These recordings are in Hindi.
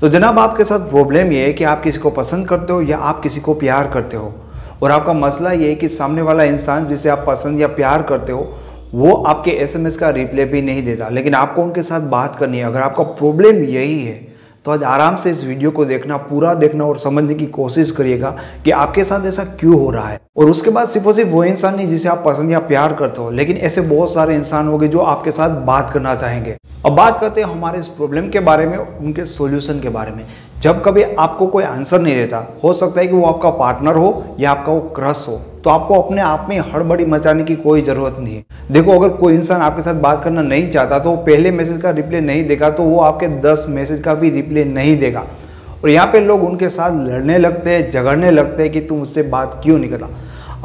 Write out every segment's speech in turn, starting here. तो जनाब आपके साथ प्रॉब्लम ये है कि आप किसी को पसंद करते हो या आप किसी को प्यार करते हो और आपका मसला ये है कि सामने वाला इंसान जिसे आप पसंद या प्यार करते हो वो आपके एसएमएस का रिप्लाई भी नहीं देता, लेकिन आपको उनके साथ बात करनी है। अगर आपका प्रॉब्लम यही है तो आज आराम से इस वीडियो को देखना, पूरा देखना और समझने की कोशिश करिएगा कि आपके साथ ऐसा क्यों हो रहा है। और उसके बाद सिर्फ और सिर्फ वो इंसान नहीं जिसे आप पसंद या प्यार करते हो, लेकिन ऐसे बहुत सारे इंसान होंगे जो आपके साथ बात करना चाहेंगे। अब बात करते हैं हमारे इस प्रॉब्लम के बारे में, उनके सोल्यूशन के बारे में। जब कभी आपको कोई आंसर नहीं देता, हो सकता है कि वो आपका पार्टनर हो या आपका वो क्रश हो, तो आपको अपने आप में हड़बड़ी मचाने की कोई ज़रूरत नहीं है। देखो, अगर कोई इंसान आपके साथ बात करना नहीं चाहता तो वो पहले मैसेज का रिप्लाई नहीं देगा, तो वो आपके 10 मैसेज का भी रिप्लाई नहीं देगा। और यहाँ पे लोग उनके साथ लड़ने लगते हैं, झगड़ने लगते हैं कि तुम उससे बात क्यों नहीं करता।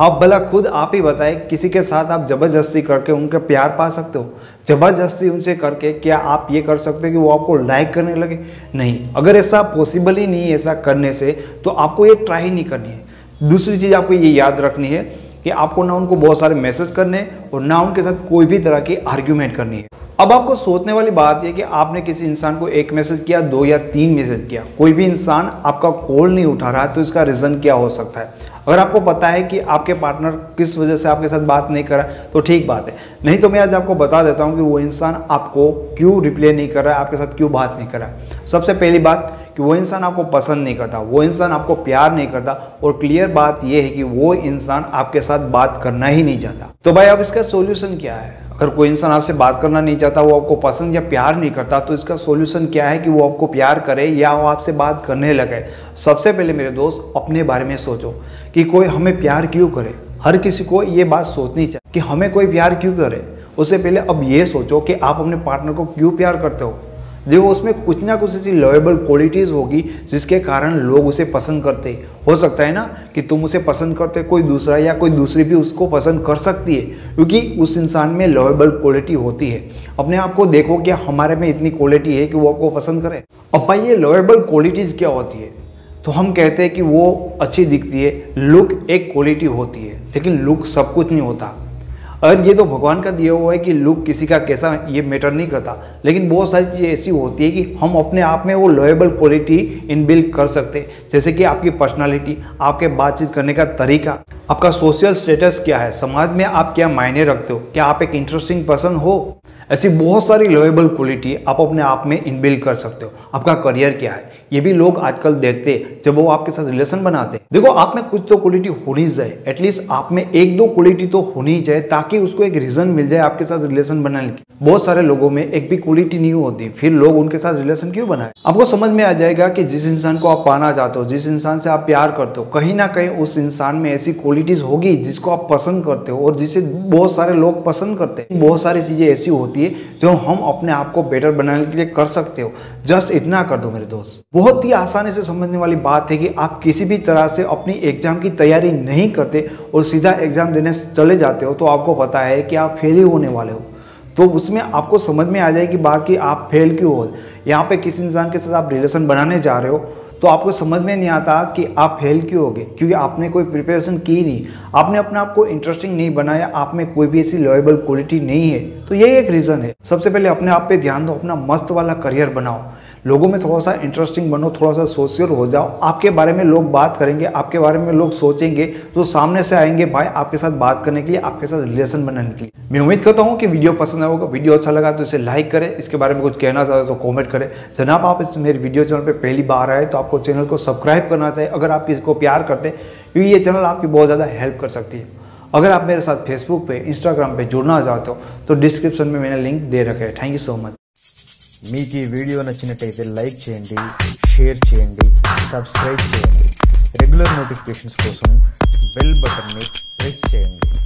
आप भला खुद आप ही बताएं, किसी के साथ आप ज़बरदस्ती करके उनका प्यार पा सकते हो? ज़बरदस्ती उनसे करके क्या आप ये कर सकते हो कि वो आपको लाइक करने लगे? नहीं। अगर ऐसा पॉसिबल ही नहीं है ऐसा करने से, तो आपको ये ट्राई नहीं करनी है। दूसरी चीज़ आपको ये याद रखनी है कि आपको ना उनको बहुत सारे मैसेज करने हैं और ना उनके साथ कोई भी तरह की आर्ग्यूमेंट करनी है। अब आपको सोचने वाली बात यह कि आपने किसी इंसान को 1 मैसेज किया, 2 या 3 मैसेज किया, कोई भी इंसान आपका कॉल नहीं उठा रहा, तो इसका रीज़न क्या हो सकता है? अगर आपको पता है कि आपके पार्टनर किस वजह से आपके साथ बात नहीं कर रहा है तो ठीक बात है, नहीं तो मैं आज आपको बता देता हूँ कि वो इंसान आपको क्यों रिप्लाई नहीं कर रहा है, आपके साथ क्यों बात नहीं कर रहा है। सबसे पहली बात कि वो इंसान आपको पसंद नहीं करता, वो इंसान आपको प्यार नहीं करता और क्लियर बात यह है कि वो इंसान आपके साथ बात करना ही नहीं चाहता। तो भाई अब इसका सोल्यूशन क्या है? अगर कोई इंसान आपसे बात करना नहीं चाहता, वो आपको पसंद या प्यार नहीं करता, तो इसका सोल्यूशन क्या है कि वो आपको प्यार करे या वो आपसे बात करने लगे? सबसे पहले मेरे दोस्त अपने बारे में सोचो कि कोई हमें प्यार क्यों करे। हर किसी को ये बात सोचनी चाहिए कि हमें कोई प्यार क्यों करे। उससे पहले अब ये सोचो कि आप अपने पार्टनर को क्यों प्यार करते हो। देखो, उसमें कुछ ना कुछ ऐसी लवेबल क्वालिटीज़ होगी जिसके कारण लोग उसे पसंद करते हैं। हो सकता है ना कि तुम उसे पसंद करते, कोई दूसरा या कोई दूसरी भी उसको पसंद कर सकती है, क्योंकि उस इंसान में लवेबल क्वालिटी होती है। अपने आप को देखो कि हमारे में इतनी क्वालिटी है कि वो आपको पसंद करे। अब भाई ये लवेबल क्वालिटीज़ क्या होती है? तो हम कहते हैं कि वो अच्छी दिखती है, लुक एक क्वालिटी होती है, लेकिन लुक सब कुछ नहीं होता। और ये तो भगवान का दिया हुआ है कि लुक किसी का कैसा ये मैटर नहीं करता, लेकिन बहुत सारी चीज़ें ऐसी होती है कि हम अपने आप में वो लॉयबल क्वालिटी इनबिल्ड कर सकते हैं, जैसे कि आपकी पर्सनालिटी, आपके बातचीत करने का तरीका, आपका सोशल स्टेटस क्या है, समाज में आप क्या मायने रखते हो, क्या आप एक इंटरेस्टिंग पर्सन हो। ऐसी बहुत सारी लॉयबल क्वालिटी आप अपने आप में इनबिल्ड कर सकते हो। आपका करियर क्या है, ये भी लोग आजकल देखते हैं जब वो आपके साथ रिलेशन बनाते हैं। देखो, आप में कुछ तो क्वालिटी होनी चाहिए, एटलीस्ट आप में 1-2 क्वालिटी तो होनी चाहिए, ताकि उसको एक रीज़न मिल जाए आपके साथ रिलेशन बनाने की। बहुत सारे लोगों में एक भी क्वालिटी नहीं होती, फिर लोग उनके साथ रिलेशन क्यों बनाए। आपको समझ में आ जाएगा कि जिस इंसान को आप पाना चाहते हो, जिस इंसान से आप प्यार करते हो, कहीं ना कहीं उस इंसान में ऐसी क्वालिटीज़ होगी जिसको आप पसंद करते हो और जिसे बहुत सारे लोग पसंद करते हैं। बहुत सारी चीज़ें ऐसी होती है जो हम अपने आप को बेटर बनाने के लिए कर सकते हो। जस्ट इतना कर दो मेरे दोस्त। बहुत ही आसानी से समझने वाली बात है कि आप किसी भी तरह से अपनी एग्जाम की तैयारी नहीं करते और सीधा एग्जाम देने चले जाते हो, तो आपको पता है कि आप फेल ही होने वाले हो, तो उसमें आपको समझ में आ जाएगी बात कि आप फेल क्यों हो। यहाँ पे किसी इंसान के साथ आप रिलेशन बनाने जा रहे हो तो आपको समझ में नहीं आता कि आप फेल क्यों हो गए, क्योंकि आपने कोई प्रिपरेशन की नहीं, आपने अपने आप को इंटरेस्टिंग नहीं बनाया, आप में कोई भी ऐसी लॉयबल क्वालिटी नहीं है, तो यही एक रीज़न है। सबसे पहले अपने आप पे ध्यान दो, अपना मस्त वाला करियर बनाओ, लोगों में थोड़ा सा इंटरेस्टिंग बनो, थोड़ा सा सोशियल हो जाओ। आपके बारे में लोग बात करेंगे, आपके बारे में लोग सोचेंगे, तो सामने से आएंगे भाई आपके साथ बात करने के लिए, आपके साथ रिलेशन बनाने के लिए। मैं उम्मीद करता हूँ कि वीडियो पसंद आया होगा। वीडियो अच्छा लगा तो इसे लाइक करें, इसके बारे में कुछ कहना चाहते हो तो कॉमेंट करें। जनाब, आप इस मेरे वीडियो चैनल पर पहली बार आए तो आपको चैनल को सब्सक्राइब करना चाहिए अगर आप किसी को प्यार करते, क्योंकि ये चैनल आपकी बहुत ज़्यादा हेल्प कर सकती है। अगर आप मेरे साथ फेसबुक पे, इंस्टाग्राम पे जुड़ना चाहते हो तो डिस्क्रिप्शन में मैंने लिंक दे रखे है। Thank you so much. మీకు ఈ వీడియో నచ్చినట్లయితే లైక్ చేయండి, షేర్ చేయండి, సబ్స్క్రైబ్ చేయండి. రెగ్యులర్ నోటిఫికేషన్స్ కోసం బెల్ బటన్ ని ప్రెస్ చేయండి.